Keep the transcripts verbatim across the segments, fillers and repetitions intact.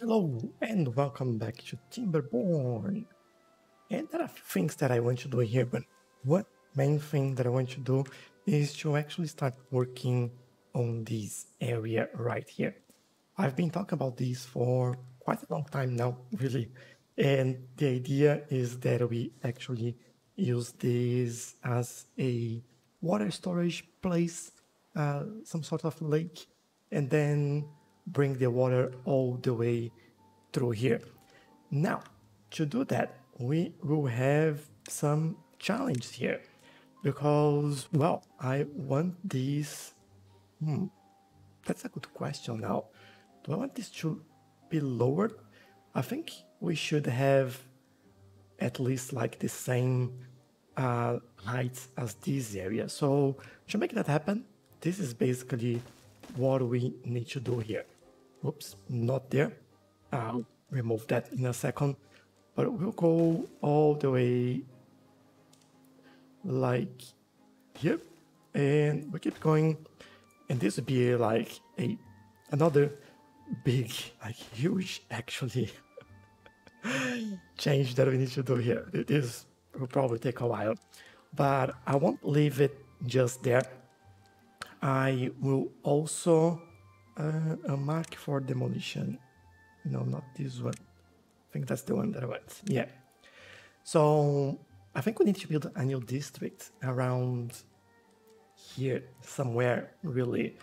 Hello and welcome back to Timberborn. And there are a few things that I want to do here, but one main thing that I want to do is to actually start working on this area right here. I've been talking about this for quite a long time now, really. And the idea is that we actually use this as a water storage place, uh, some sort of lake, and then bring the water all the way through here. Now, to do that, we will have some challenge here because, well, I want this... Hmm, that's a good question now. Do I want this to be lowered? I think we should have at least like the same uh, height as this area. So to make that happen, this is basically what we need to do here. Oops, not there. I'll remove that in a second. But we'll go all the way like here. And we keep going. And this would be like a another big, like huge actually change that we need to do here. This will probably take a while. But I won't leave it just there. I will also uh, a mark for demolition. No, not this one. I think that's the one that I want. Yeah. So I think we need to build a new district around here somewhere, really.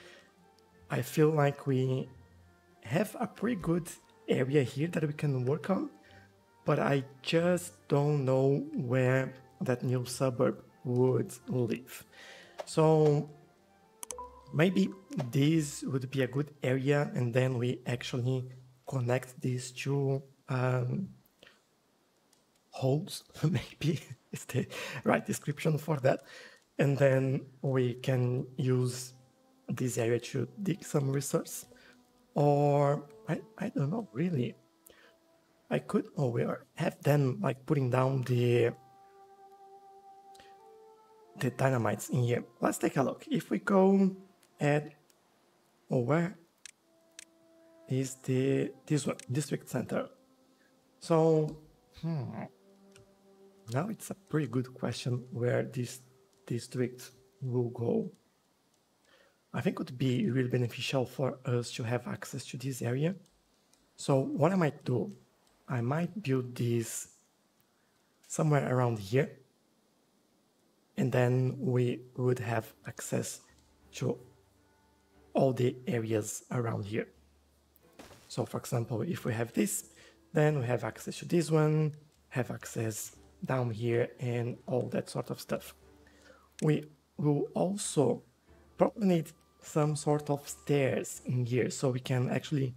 I feel like we have a pretty good area here that we can work on, but I just don't know where that new suburb would live. So maybe this would be a good area, and then we actually connect these two um, holes, maybe is the right description for that. And then we can use this area to dig some resource. Or, I, I don't know, really. I could, oh, we are, have them like putting down the the dynamites in here. Let's take a look. If we go... And oh, where is the this one district center? So hmm, now it's a pretty good question where this district will go. I think it would be really beneficial for us to have access to this area. So what I might do, I might build this somewhere around here, and then we would have access to all the areas around here. So for example, if we have this, then we have access to this one, have access down here and all that sort of stuff. We will also probably need some sort of stairs in here so we can actually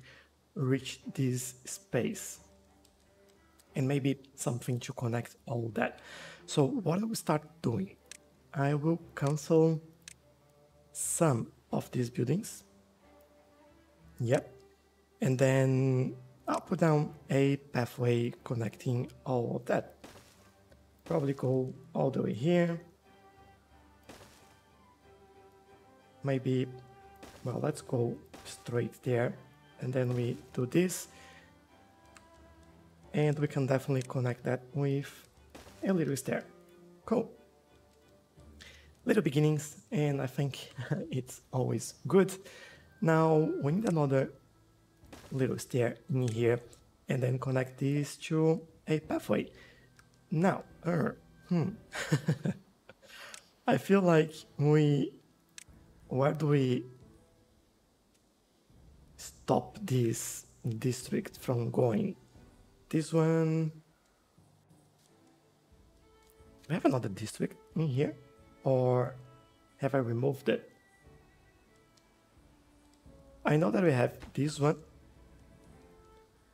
reach this space and maybe something to connect all that. So what I will start doing, I will cancel some of these buildings. Yep. And then I'll put down a pathway connecting all of that. Probably go all the way here. Maybe, well, let's go straight there. And then we do this. And we can definitely connect that with a little stair. Cool. Little beginnings, and I think it's always good. Now we need another little stair in here, and then connect this to a pathway. Now, uh, hmm. I feel like we... Where do we stop this district from going? This one... We have another district in here. Or have I removed it? I know that we have this one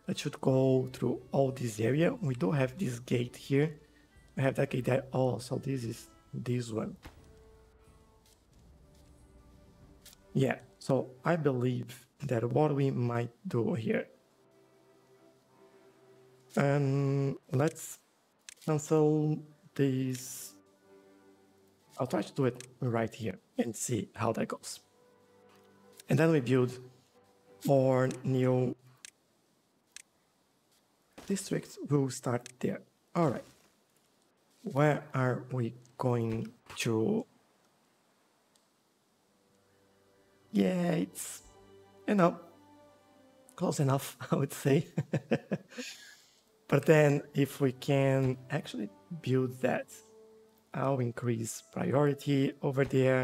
that should go through all this area. We do have this gate here. We have that gate there. Oh, so this is this one. Yeah, so I believe that what we might do here. Um, let's cancel these. I'll try to do it right here and see how that goes. And then we build four new districts will start there. All right. Where are we going to? Yeah, it's, you know, close enough, I would say. But then if we can actually build that, I'll increase priority over there.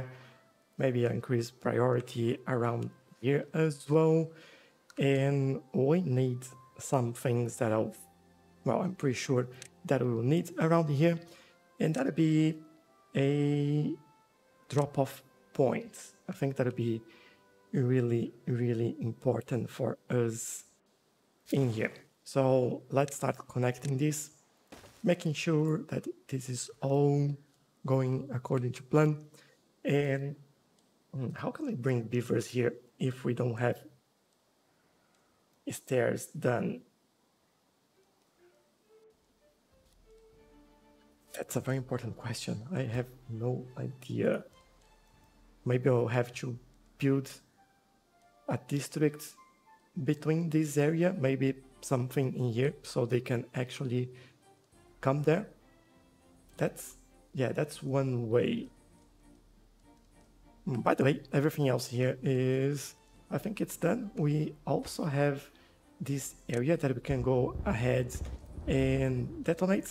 Maybe I'll increase priority around here as well. And we need some things that I'll, well, I'm pretty sure that we will need around here. And that'll be a drop-off point. I think that'll be really, really important for us in here. So let's start connecting this, making sure that this is all going according to plan. And how can we bring beavers here if we don't have stairs done? That's a very important question. I have no idea. Maybe I'll have to build a district between this area, maybe something in here, so they can actually come there. That's, yeah, that's one way. By the way, everything else here is, I think it's done. We also have this area that we can go ahead and detonate.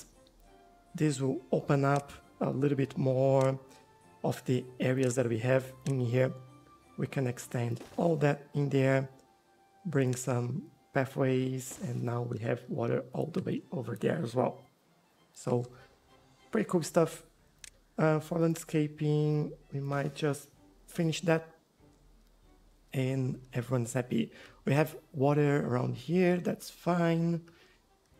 This will open up a little bit more of the areas that we have in here. We can extend all that in there, bring some pathways, and now we have water all the way over there as well. So pretty cool stuff. Uh, for landscaping, we might just finish that and everyone's happy. We have water around here, that's fine.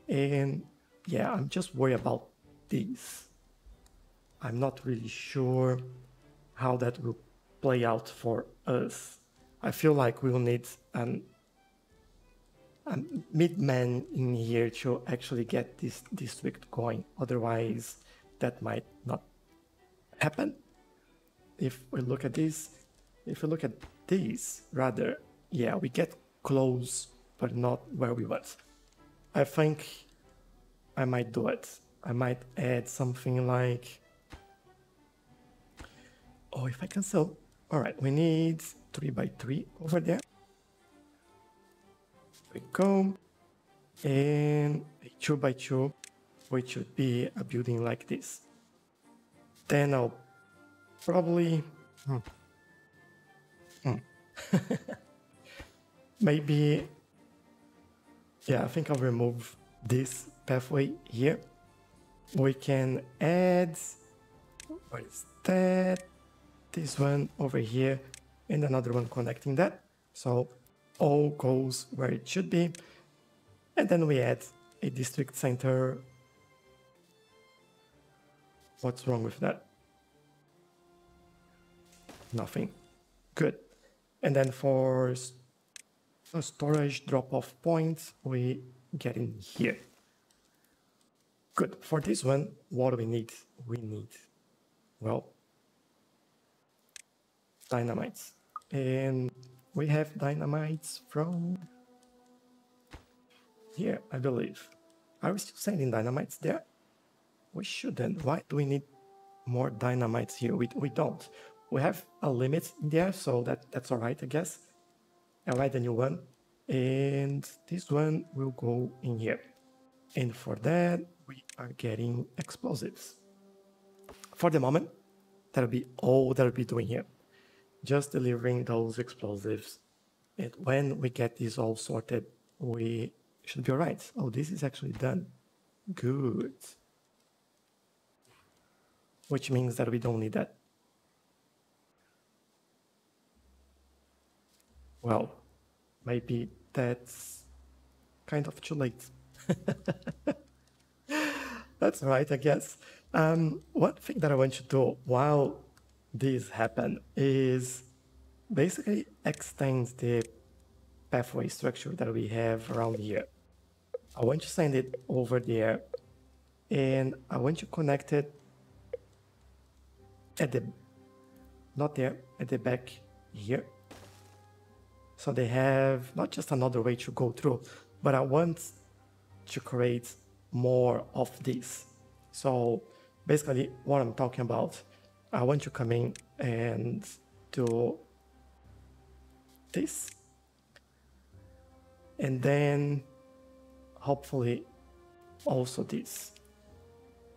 And yeah, I'm just worried about these. I'm not really sure how that will play out for us. I feel like we will need an, a mid-man in here to actually get this district going. Otherwise, that might not happen. If we look at this, if we look at this, rather, yeah, we get close, but not where we want. I think I might do it. I might add something like, oh, if I cancel, all right, we need three by three over there. There we go. And a two by two, which should be a building like this. Then I'll probably, hmm. Hmm. Maybe, yeah, I think I'll remove this pathway here. We can add, what is that? This one over here and another one connecting that. So all goes where it should be. And then we add a district center. What's wrong with that? Nothing. Good. And then for a storage drop-off point, we get in here. Good. For this one, what do we need? We need, well, dynamites. And we have dynamites from here, I believe. Are we still sending dynamites there? We shouldn't. Why do we need more dynamites here? We, we don't. We have a limit in there, so that, that's all right, I guess. I'll add a new one. And this one will go in here. And for that, we are getting explosives. For the moment, that'll be all that'll be doing here. Just delivering those explosives. And when we get this all sorted, we should be all right. Oh, this is actually done. Good. Which means that we don't need that. Well, maybe that's kind of too late. That's right, I guess. Um, one thing that I want to do while this happens is basically extend the pathway structure that we have around here. I want to send it over there, and I want to connect it at the, not there, at the back here. So they have not just another way to go through, but I want to create more of this. So basically what I'm talking about, I want to come in and do this, and then hopefully also this,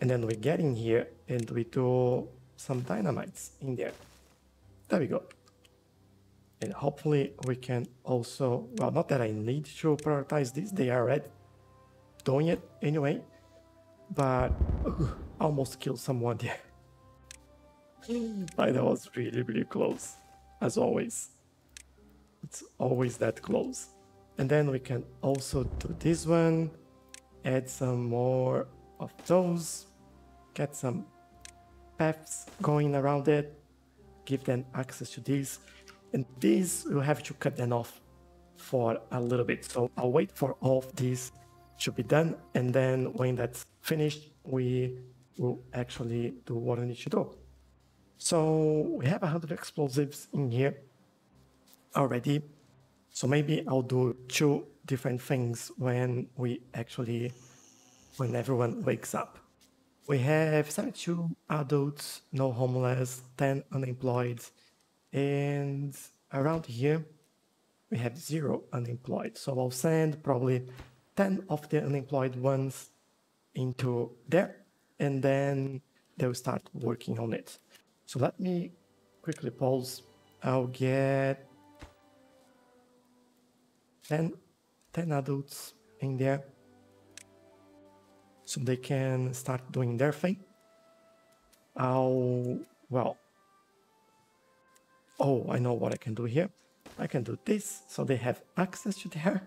and then we get in here and we do some dynamites in there. There we go. And hopefully we can also, well, not that I need to prioritize this, they are already doing it anyway, but ugh, almost killed someone there. But that was really, really close, as always. It's always that close. And then we can also do this one, add some more of those, get some paths going around it, give them access to this. And these, you have to cut them off for a little bit. So I'll wait for all of these to be done. And then when that's finished, we will actually do what we need to do. So we have one hundred explosives in here already. So maybe I'll do two different things when we actually, when everyone wakes up. We have seventy-two adults, no homeless, ten unemployed. And around here, we have zero unemployed. So I'll send probably ten of the unemployed ones into there, and then they'll start working on it. So let me quickly pause. I'll get ten, ten adults in there, so they can start doing their thing. I'll, well, oh, I know what I can do here. I can do this, so they have access to there.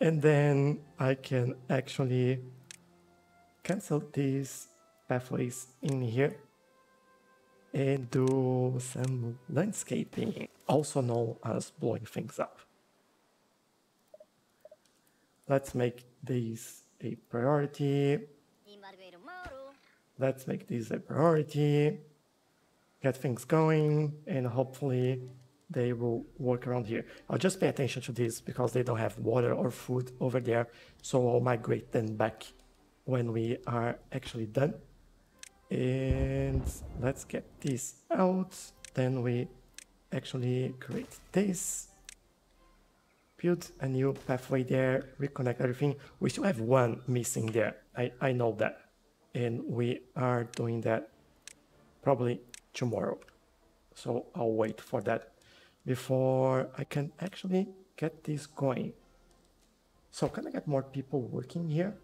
And then I can actually cancel these pathways in here and do some landscaping, also known as blowing things up. Let's make these a priority. Let's make these a priority. Get things going, and hopefully they will work around here. I'll just pay attention to this because they don't have water or food over there, so I'll migrate them back when we are actually done. And let's get this out. Then we actually create this, build a new pathway there, reconnect everything. We still have one missing there, I, I know that, and we are doing that probably tomorrow. So I'll wait for that before I can actually get this going. So can I get more people working here?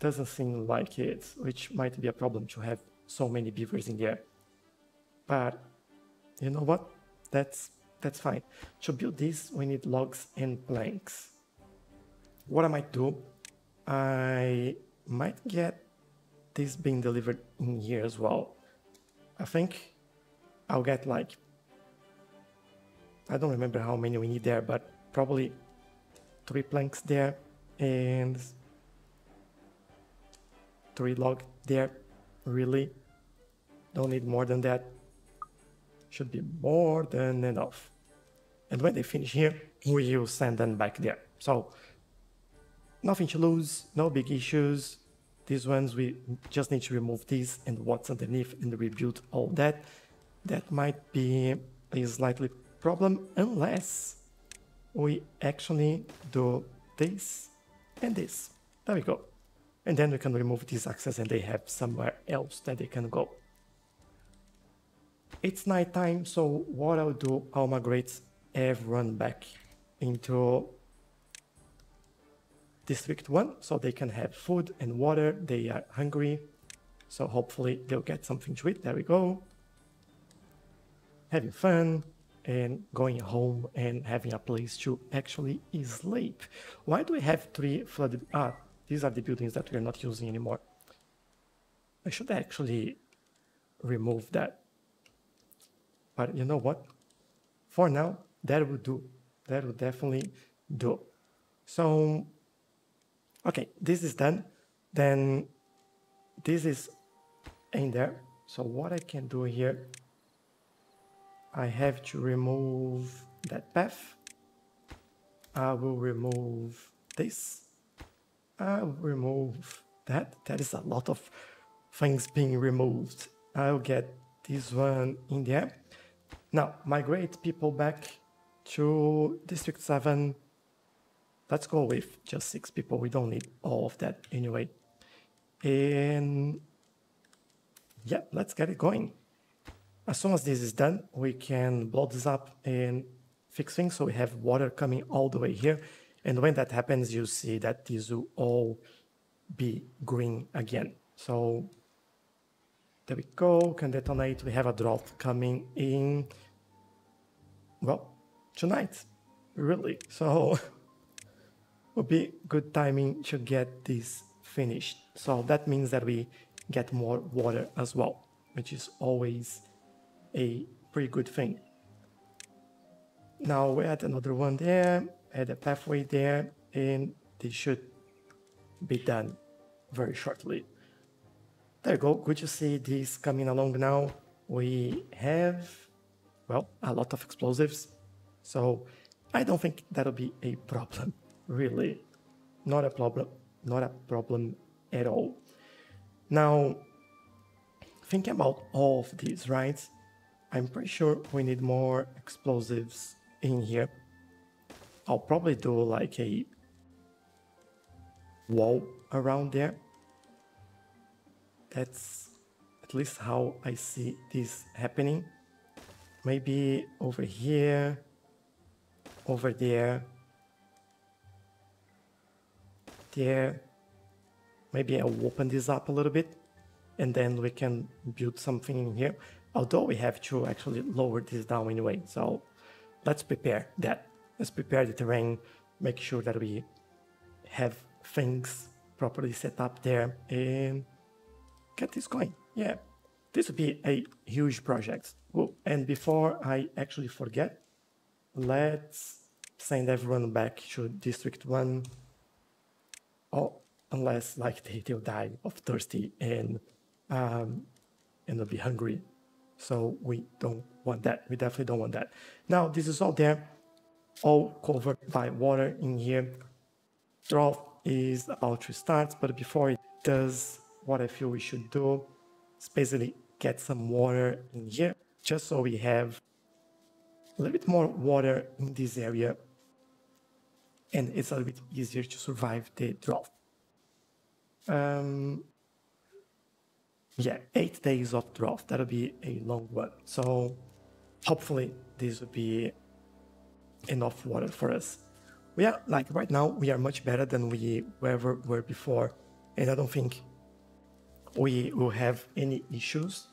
Doesn't seem like it, which might be a problem to have so many beavers in there. But you know what? That's that's fine. To build this, we need logs and planks. What I might do, I might get this being delivered in here as well. I think I'll get like, I don't remember how many we need there, but probably three planks there and three log there. Really don't need more than that. Should be more than enough. And when they finish here, we will send them back there. So nothing to lose, no big issues. These ones, we just need to remove these and what's underneath and rebuild all that. That might be a slightly problem unless we actually do this and this. There we go. And then we can remove these axes and they have somewhere else that they can go. It's night time, so what I'll do, I'll migrate everyone back into District one, so they can have food and water. They are hungry, so hopefully they'll get something to eat. There we go. Having fun and going home and having a place to actually sleep. Why do we have three flooded? Ah, these are the buildings that we're not using anymore. I should actually remove that. But you know what? For now, that will do. That will definitely do. So okay, this is done. Then this is in there. So what I can do here, I have to remove that path. I will remove this. I'll remove that. That is a lot of things being removed. I'll get this one in there. Now, migrate people back to District seven. Let's go with just six people. We don't need all of that anyway. And yeah, let's get it going. As soon as this is done, we can blow this up and fix things. So we have water coming all the way here. And when that happens, you see that these will all be green again. So there we go, can detonate. We have a drought coming in, well, tonight, really. So will be good timing to get this finished. So that means that we get more water as well, which is always a pretty good thing. Now we add another one there, add a pathway there, and they should be done very shortly. There you go, good to see this coming along now. We have, well, a lot of explosives, so I don't think that'll be a problem, really. Not a problem, not a problem at all. Now, thinking about all of these, right? I'm pretty sure we need more explosives in here. I'll probably do like a wall around there. That's at least how I see this happening. Maybe over here, over there, there. Maybe I'll open this up a little bit and then we can build something in here. Although we have to actually lower this down anyway, so let's prepare that. Let's prepare the terrain, make sure that we have things properly set up there and get this going. Yeah, this will be a huge project. Ooh, and before I actually forget, let's send everyone back to District one. Oh, unless like they, they'll die of thirsty and, um, and they'll be hungry. So we don't want that. We definitely don't want that. Now, this is all there, all covered by water in here. Drought is about to start, but before it does, what I feel we should do is basically get some water in here, just so we have a little bit more water in this area. And it's a little bit easier to survive the drought. Um, Yeah, eight days of drought, that'll be a long one. So hopefully this will be enough water for us. We are, like right now, we are much better than we ever were before. And I don't think we will have any issues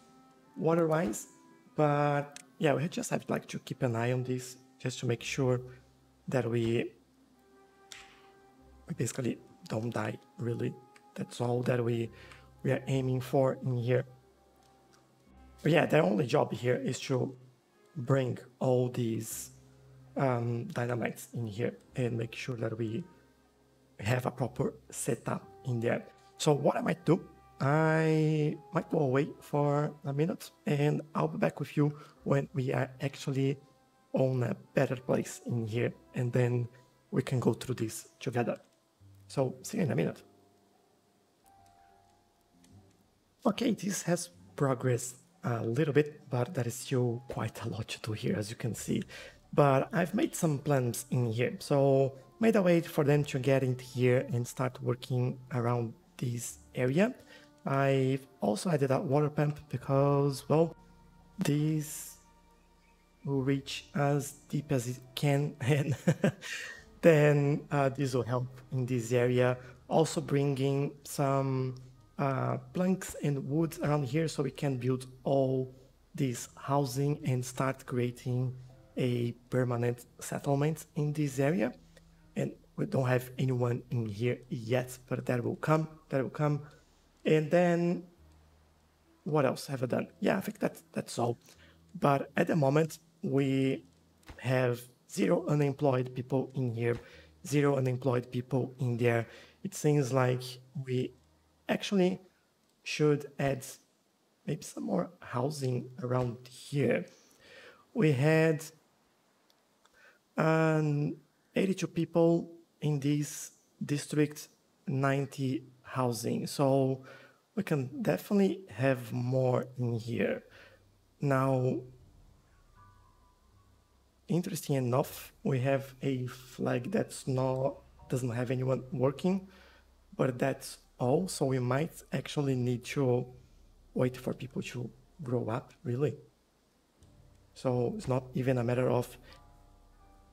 water-wise. But yeah, we just have like to keep an eye on this just to make sure that we, we basically don't die, really. That's all that we... we are aiming for in here. But yeah, their only job here is to bring all these um, dynamites in here and make sure that we have a proper setup in there. So what I might do, I might go away for a minute and I'll be back with you when we are actually on a better place in here, and then we can go through this together. So see you in a minute. Okay, this has progressed a little bit, but there is still quite a lot to do here, as you can see. But I've made some plans in here, so made a way for them to get in here and start working around this area. I've also added a water pump because, well, this will reach as deep as it can, and then uh, this will help in this area. Also bringing some... Uh, planks and wood around here so we can build all this housing and start creating a permanent settlement in this area. And we don't have anyone in here yet, but that will come, that will come. And then what else have I done? Yeah, I think that that's all. But at the moment we have zero unemployed people in here, zero unemployed people in there. It seems like we actually should add maybe some more housing around here. We had um, eighty-two people in this district ninety housing, so we can definitely have more in here. Now, interesting enough, we have a flag that's not doesn't have anyone working, but that's all, so we might actually need to wait for people to grow up, really. So it's not even a matter of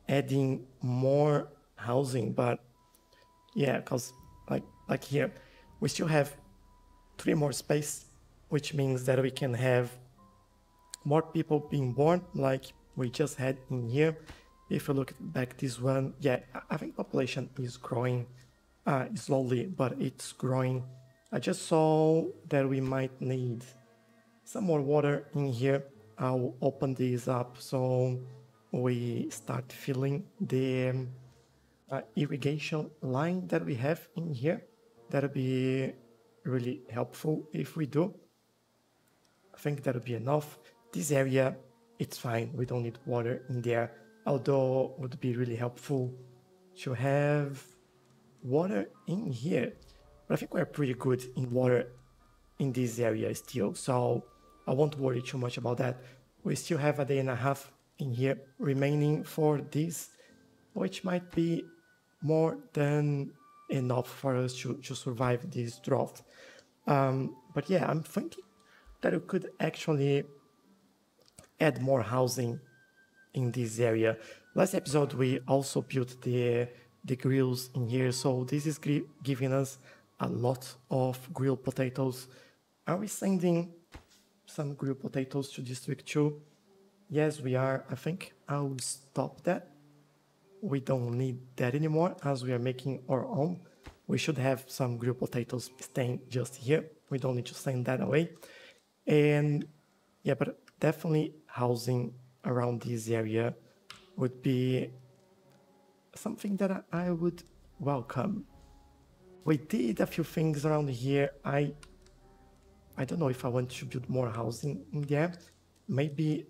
adding more housing, but yeah, because like like here we still have three more space, which means that we can have more people being born like we just had in here. If you look back this one, yeah, I think population is growing uh, slowly, but it's growing. I just saw that we might need some more water in here. I'll open these up so we start filling the uh, irrigation line that we have in here. That'll be really helpful if we do. I think that'll be enough. This area, it's fine. We don't need water in there. Although it would be really helpful to have water in here. But I think we're pretty good in water in this area still. So I won't worry too much about that. We still have a day and a half in here remaining for this, which might be more than enough for us to, to survive this drought. Um, but yeah, I'm thinking that we could actually add more housing in this area. Last episode, we also built the, the grills in here, so this is giving us a lot of grilled potatoes. Are we sending some grilled potatoes to District two? Yes, we are. I think I'll stop that. We don't need that anymore as we are making our own. We should have some grilled potatoes staying just here. We don't need to send that away. And yeah, but definitely housing around this area would be something that I would welcome. We did a few things around here. I, I don't know if I want to build more housing in there. Maybe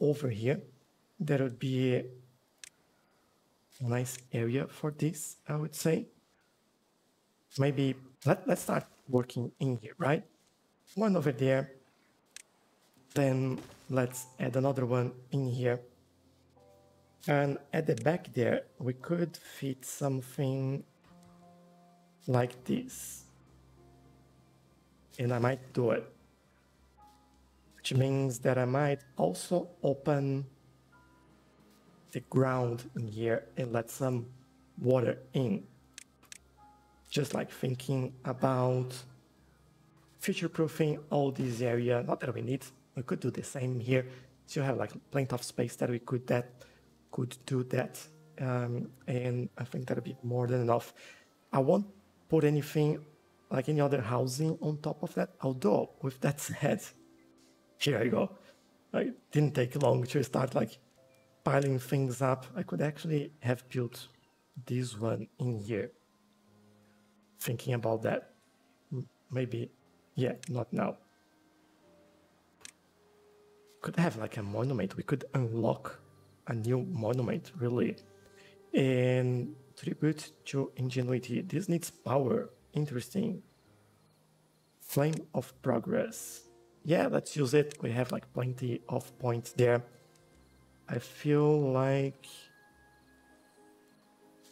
over here, there would be a nice area for this, I would say. Maybe let, let's start working in here, right? One over there, then let's add another one in here. And at the back there, we could fit something like this. And I might do it. Which means that I might also open the ground in here and let some water in. Just like thinking about future-proofing all this area. Not that we need, we could do the same here. Still have like plenty of space that we could that could do that, um, and I think that'll be more than enough. I won't put anything like any other housing on top of that. Although with that said, here I go. It didn't take long to start like piling things up. I could actually have built this one in here. Thinking about that. Maybe, yeah, not now. Could have like a monument. We could unlock a new monument, really. And tribute to ingenuity. This needs power. Interesting. Flame of progress. Yeah, let's use it. We have like plenty of points there. I feel like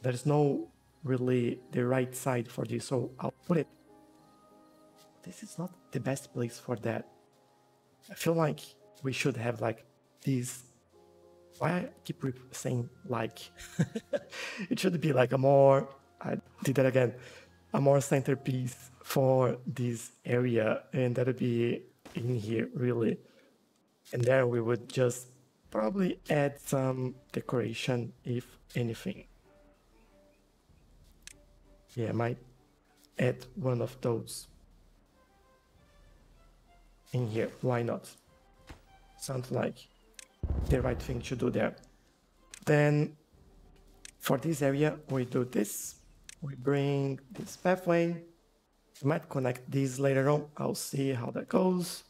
there's no really the right side for this, so I'll put it. This is not the best place for that. I feel like we should have like these. Why I keep saying like? It should be like a more, I did that again, a more centerpiece for this area, and that'll be in here, really. And there we would just probably add some decoration, if anything. Yeah, I might add one of those in here. Why not? Sounds like the right thing to do there. Then for this area we do this. We bring this pathway. We might connect these later on. I'll see how that goes.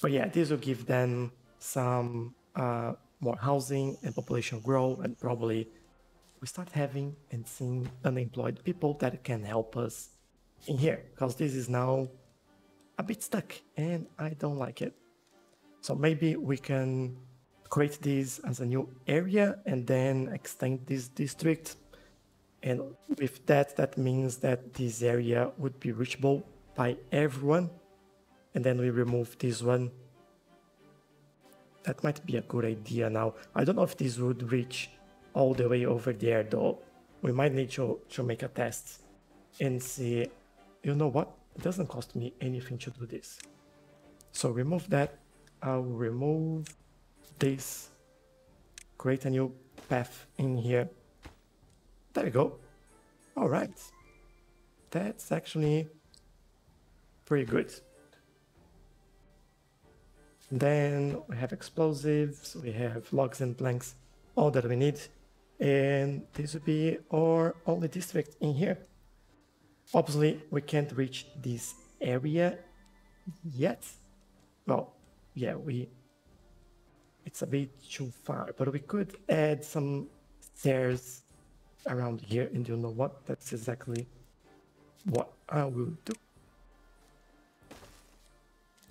But yeah, this will give them some uh, more housing and population growth, and probably we start having and seeing unemployed people that can help us in here, because this is now a bit stuck and I don't like it. So maybe we can create this as a new area and then extend this district. And with that, that means that this area would be reachable by everyone. And then we remove this one. That might be a good idea now. I don't know if this would reach all the way over there though. We might need to, to make a test and see, you know what? It doesn't cost me anything to do this. So remove that. I'll remove this. Create a new path in here. There we go. All right. That's actually pretty good. Then we have explosives, we have logs and planks, all that we need. And this would be our only district in here. Obviously, we can't reach this area yet. Well, yeah, we... it's a bit too far, but we could add some stairs around here. And you know what? That's exactly what I will do.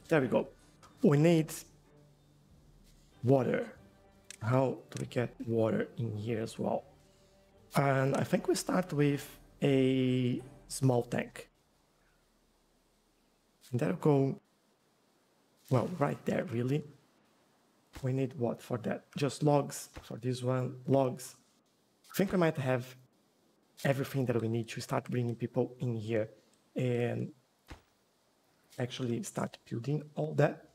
There we go. We need water. How do we get water in here as well? And I think we start with a small tank. And that'll go, well, right there, really. We need what for that? Just logs for this one, logs. I think we might have everything that we need to start bringing people in here and actually start building all that.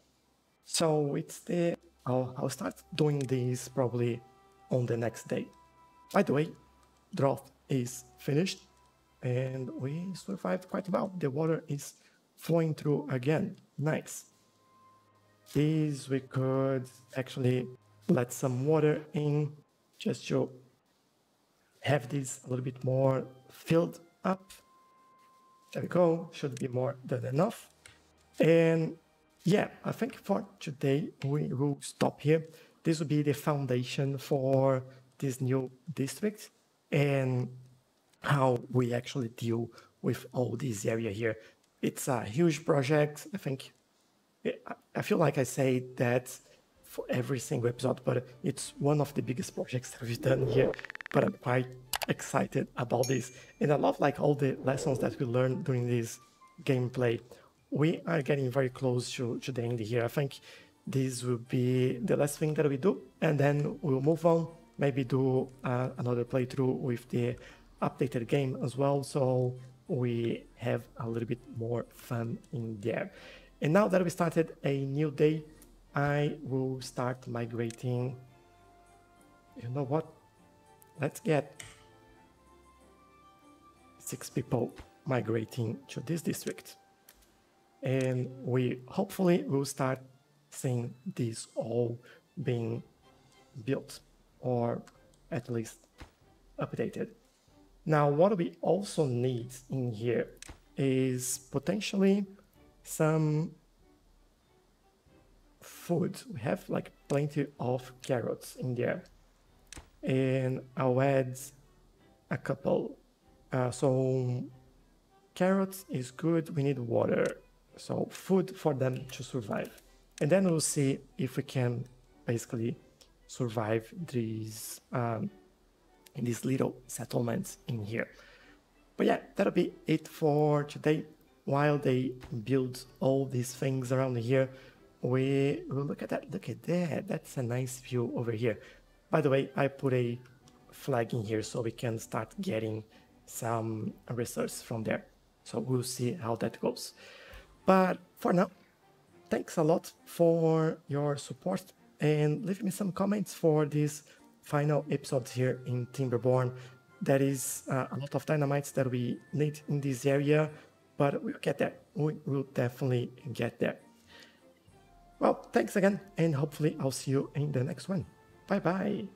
So it's the, I'll, I'll start doing this probably on the next day. By the way, drought is finished and we survived quite well. The water is flowing through again. Nice. These we could actually let some water in just to have this a little bit more filled up. There we go. Should be more than enough. And yeah, I think for today we will stop here. This will be the foundation for this new district and how we actually deal with all this area here. It's a huge project. I think, I feel like I say that for every single episode, but it's one of the biggest projects that we've done here. But I'm quite excited about this. And I love like all the lessons that we learned during this gameplay. We are getting very close to, to the end here. I think this will be the last thing that we do, and then we'll move on, maybe do uh, another playthrough with the updated game as well, so we have a little bit more fun in there. And now that we started a new day, I will start migrating. You know what? Let's get six people migrating to this district. And we hopefully will start seeing this all being built or at least updated. Now, what we also need in here is potentially some food. We have like plenty of carrots in there. And I'll add a couple. Uh, so carrots is good. We need water. So food for them to survive. And then we'll see if we can basically survive these, um, these little settlements in here. But yeah, that'll be it for today. While they build all these things around here, we will look at that. Look at that. That's a nice view over here. By the way, I put a flag in here so we can start getting some research from there. So we'll see how that goes. But for now, thanks a lot for your support and leave me some comments for this final episode here in Timberborn. There is uh, a lot of dynamites that we need in this area, but we'll get there. We will definitely get there. Well, thanks again, and hopefully I'll see you in the next one. Bye-bye.